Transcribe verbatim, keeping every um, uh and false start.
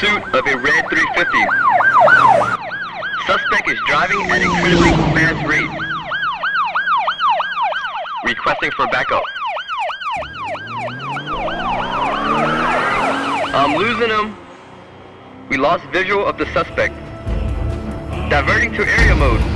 pursuit of a red three fifty. Suspect is driving at an incredibly fast rate. Requesting for backup. I'm losing him. We lost visual of the suspect. Diverting to area mode.